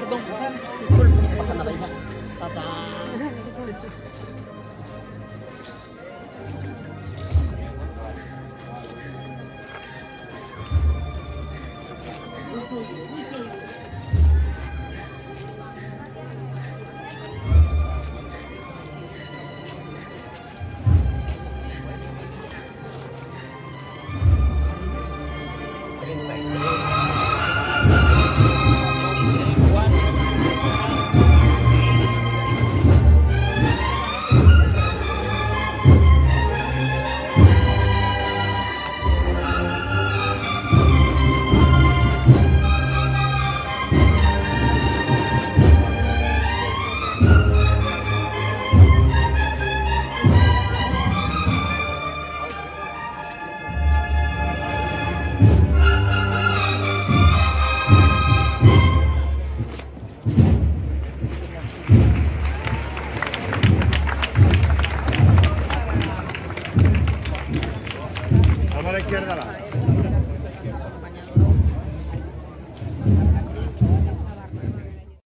perdón. Baja la vaina. Izquierda.